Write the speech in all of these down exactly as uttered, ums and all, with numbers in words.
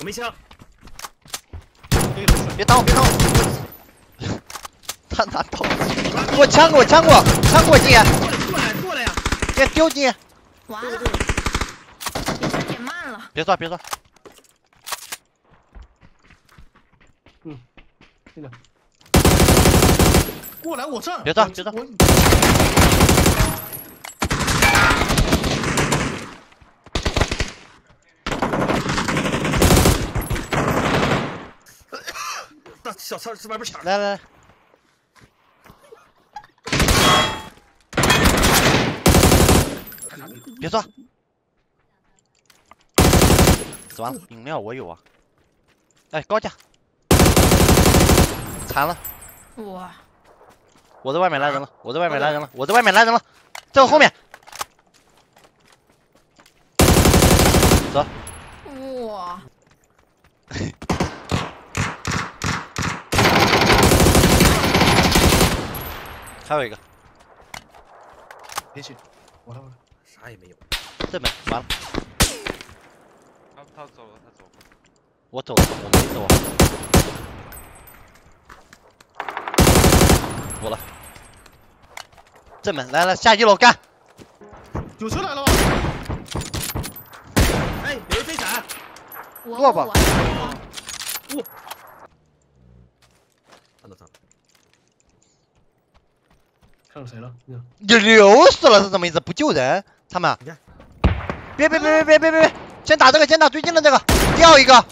我没枪。别打我，别打我！他拿刀，我枪过，枪过，枪过金爷。过来，过来呀！别丢金爷。完了，你这也慢了。别抓，别抓。嗯，这个。 过来，我上！别撞，别撞！大小超这外边抢！来来来！别撞！死完了，饮料我有啊。哎，高价！残了！哇！ 我在外面拉人了！我在外面拉人了！我在外面拉人了，在我后面。走。哇！还有一个。别去，我来我来，啥也没有。这门完了。他他走了，他走了。我走了，我没走啊。 我了，正门来了，下一楼干。有车来了吗？哎，有人飞伞，落吧。我。看到他，看到谁了？你流死了是什么意思？不救人，他们。你看，别别别别别别别，先打这个，先打最近的这个，掉一个。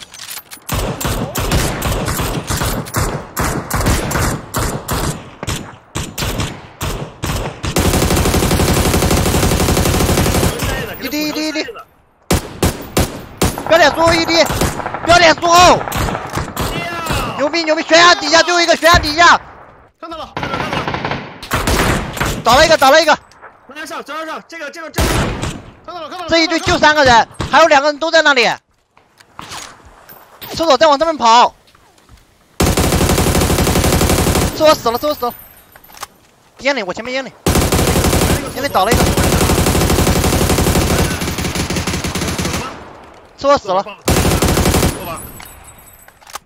标点最后一滴，标点最后，牛逼牛逼！悬崖底下最后一个，悬崖底下，看到了，看到了，找了一个，找了一个，来上，找上，这个这个这个，看到了看到了，这一队就三个人，还有两个人都在那里，厕所在往这边跑，厕所死了，厕所死了，烟里，我前面烟里，烟里找了一个。 厕所死了，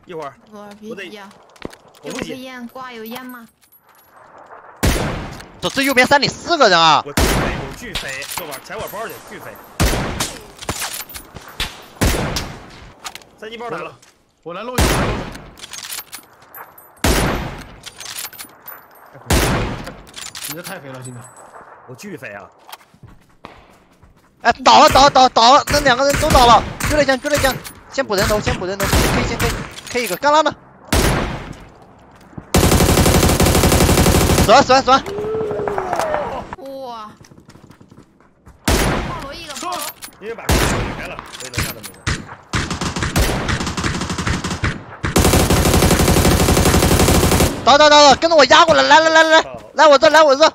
一会儿我得呀，我不急。烟挂有烟吗？走，最右边山里四个人啊！我巨肥，我巨肥，这玩踩我包去，巨肥。三级包来了，我来露一下。你这太肥了，兄弟，我巨肥啊！ 哎，倒了，倒了，倒了，倒了！那两个人都倒了，追了一枪，追了一枪，先补人头，先补人头，可以，先可以，可以一个，干拉呢？死完，死完，死完！哇！暴露一个，暴露！因为把人打开了，所以能看到没人。倒倒倒倒，跟着我压过来，来来来来来，来我这，来我这。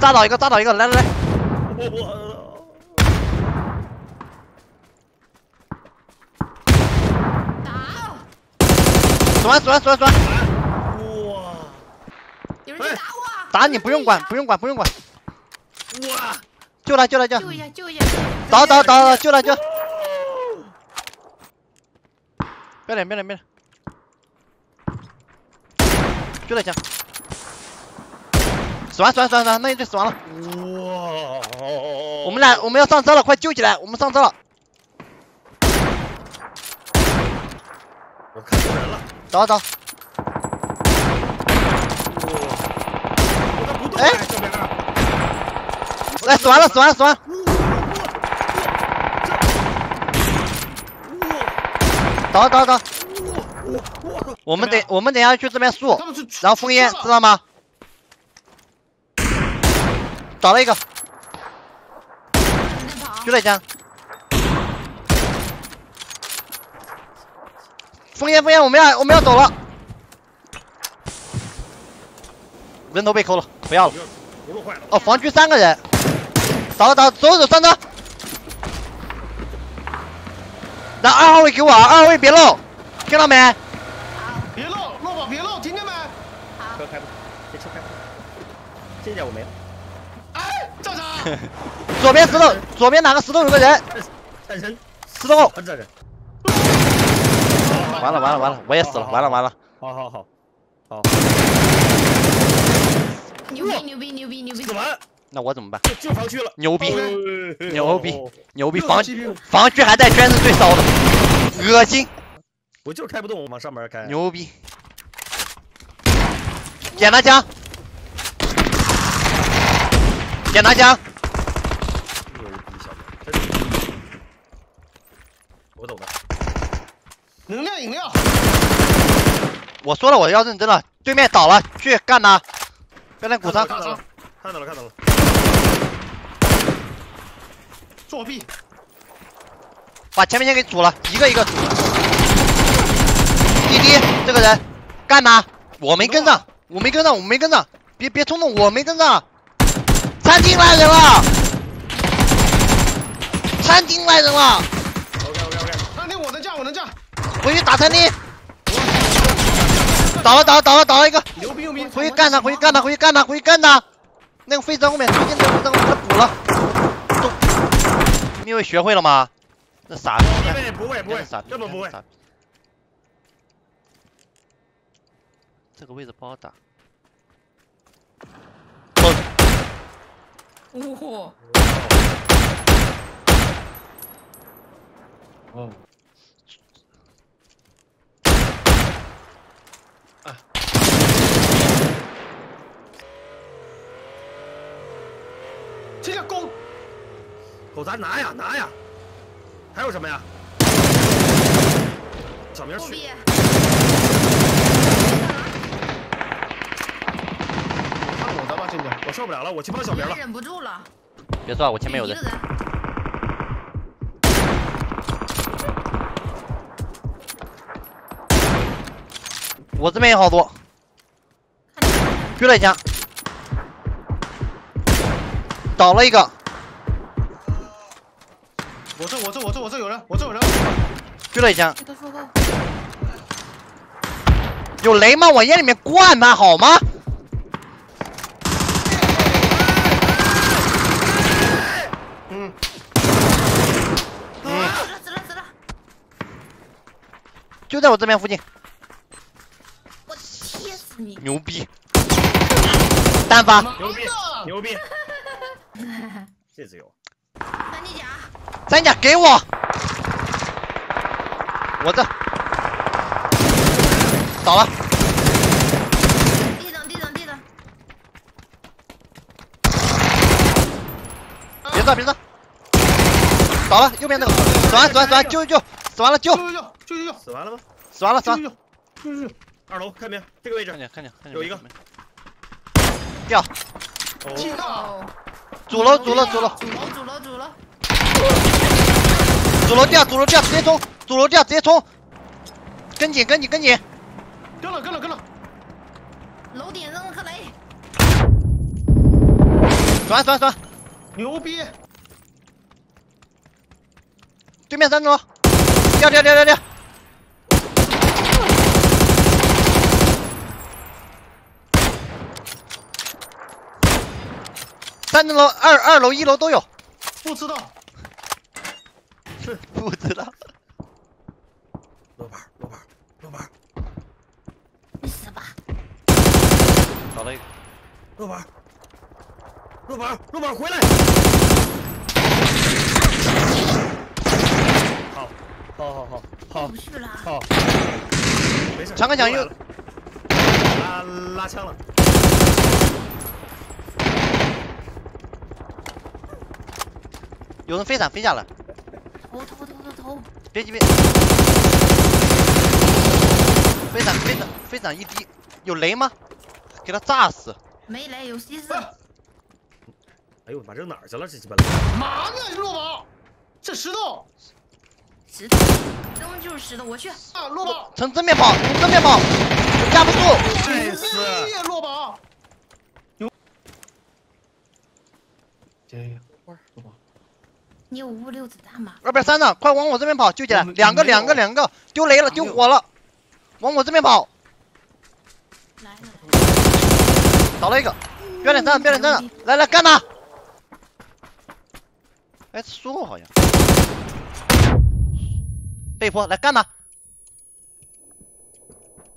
炸倒一个，炸倒一个，来来来！打！转转转转！哇！有人在打我！打你不用管，不用管，不用管！哇！救他，救他，救！救一下，救一下！倒倒倒！救他，救！别脸，别脸，别脸！救他一下！ 死完死完死完死完，那一队死完了。哇！我们俩我们要上车了，快救起来！我们上车了。我看错人了，找啊找。我这不动哎，这边二。来，死完了死完了死完了。找找找。我们得我们等下去这边树，然后封烟，知道吗？ 找了一个，就在家。烽烟，烽烟，我们要，我们要走了。人头被扣了，不要了。哦，防区三个人。找了找，走走上车。来，二号位给我啊，二号位别漏，听到没？别漏，漏吧，别漏，听见没？好。车开不开？别车开不开。进去我没有。哎，站长！左边石头，左边哪个石头有个人？战神，石头。战神。完了完了完了，我也死了，完了完了。好好好，好。牛逼牛逼牛逼牛逼！死完。 那我怎么办？进防区了，牛逼，牛逼，牛逼！防防区还在，圈是最骚的，恶心！我就是开不动，往上面开。牛逼！捡拿枪，捡拿枪！牛逼，小哥，我懂的。能量饮料。我说了，我要认真了。对面倒了，去干他！干他，骨伤。看到了，看到了。 作弊！把前面先给煮了，一个一个煮了。滴滴，这个人干嘛？我没跟上，我没跟上，我没跟上，别别冲动，我没跟上。餐厅来人了！餐厅来人了 ！OK OK OK， 餐厅我能炸，我能炸。回去打餐厅。倒了倒了倒了倒了一个！牛逼牛逼！回去干他，回去干他，回去干他，回去干他！那个飞在后面，最近那个飞在后面，他补了。 因为学会了吗？那傻逼！不会不会，根本不会。这个位置不好打。呜呼！哦。啊！这个狗。 狗咱拿呀拿呀，还有什么呀？小明去。看我的吧，进去，我受不了了，我去帮小明了。忍不住了。别算，我前面有人。人我这边也好多。狙了一枪，倒了一个。 我这我这我这我这有人，我这有人，狙了一枪。有雷吗？往眼里面灌他好吗？嗯。嗯。死了死了死了！就在我这边附近。我贴死你！牛逼！单发。牛逼！牛逼！这次有。 三级甲，三甲给我，我这倒了，地上地上地上，别撞别撞，倒了右边那个，死完死完死完救救救，死完了救救救救救救，死完了吗？死完了死完了，救救救，二楼看没？这个位置看见看见看见有一个掉，哦。 主楼，主楼，主楼，主楼，主楼，主楼，主楼掉，主楼掉，直接冲，主楼掉，直接冲，跟紧，跟紧，跟紧，跟了，跟了，跟了，楼顶扔了颗雷，转转转，牛逼！对面三楼，掉掉掉掉掉，三楼、二二楼、一楼都有，不知道，是不知道。罗盘，罗盘，罗盘，你死吧！找了一个，罗盘，罗盘，罗盘回来！好，好好好好，不是啦，好，没事，长杆响又拉拉枪了。 有人飞伞飞下来，投投投投投！别急别！飞伞飞伞飞伞一滴，有雷吗？给他炸死！没雷，有西斯。哎呦，我把扔哪儿去了？这鸡巴！嘛呢，落宝！这石头，石头，扔的就是石头。我去，啊，落宝！从正面跑，从正面跑，压不住。这是落宝。有。这花落宝。 你有五六子弹吗？二边三呢，快往我这边跑，救起来！两个，两个，两个，丢雷了，丢火了，往我这边跑。来了，倒了一个。嗯、不要脸蛋，不要脸蛋，来来干他！哎，说过好像。被迫来干他！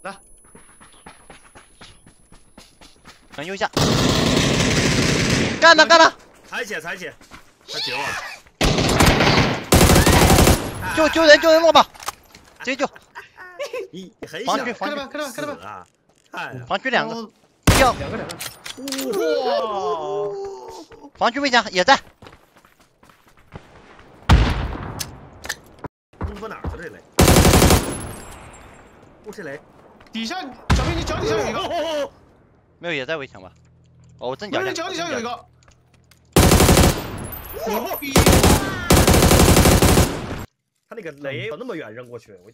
来，转右一下，干他干他！残血残血，他绝望了！救救人救人落吧，直接救！你很小，看到吧看到吧看到吧！防区两个，掉两个两个。 哇！防区围墙也在。功夫哪儿去了？不是雷，底下小妹你脚底下有一个，没有也在围墙吧？哦，真假的。脚底下有一个。牛逼！他那个雷有那么远扔过去，我